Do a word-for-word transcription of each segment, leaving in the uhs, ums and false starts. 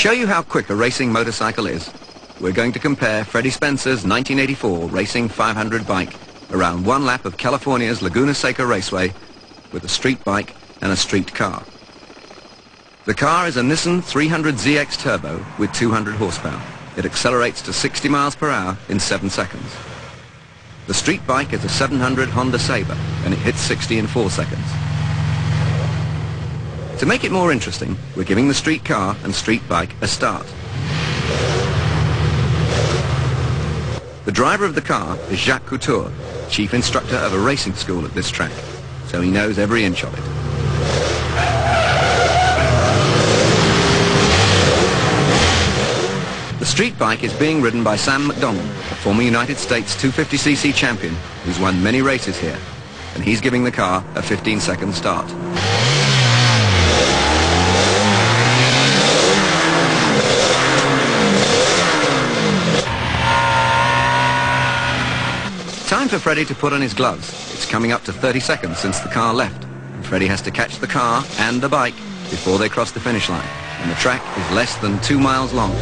show you how quick a racing motorcycle is, we're going to compare Freddie Spencer's nineteen eighty-four Racing five hundred bike around one lap of California's Laguna Seca Raceway with a street bike and a street car. The car is a Nissan three hundred Z X Turbo with two hundred horsepower. It accelerates to sixty miles per hour in seven seconds. The street bike is a seven hundred Honda Sabre and it hits sixty in four seconds. To make it more interesting, we're giving the street car and street bike a start. The driver of the car is Jacques Couture, chief instructor of a racing school at this track, so he knows every inch of it. The street bike is being ridden by Sam McDonald, a former United States two fifty c c champion who's won many races here, and he's giving the car a fifteen second start. Time for Freddie to put on his gloves. It's coming up to thirty seconds since the car left, and Freddie has to catch the car and the bike before they cross the finish line, and the track is less than two miles long.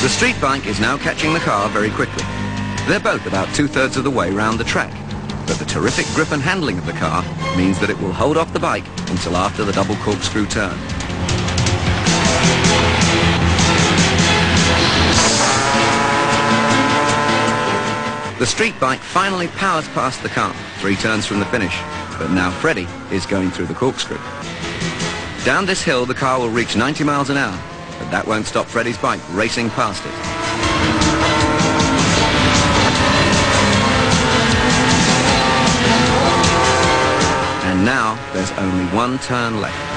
The street bike is now catching the car very quickly. They're both about two-thirds of the way round the track, but the terrific grip and handling of the car means that it will hold off the bike until after the double corkscrew turn. The street bike finally powers past the car, three turns from the finish, but now Freddie is going through the corkscrew. Down this hill the car will reach ninety miles an hour, but that won't stop Freddie's bike racing past it. And now there's only one turn left.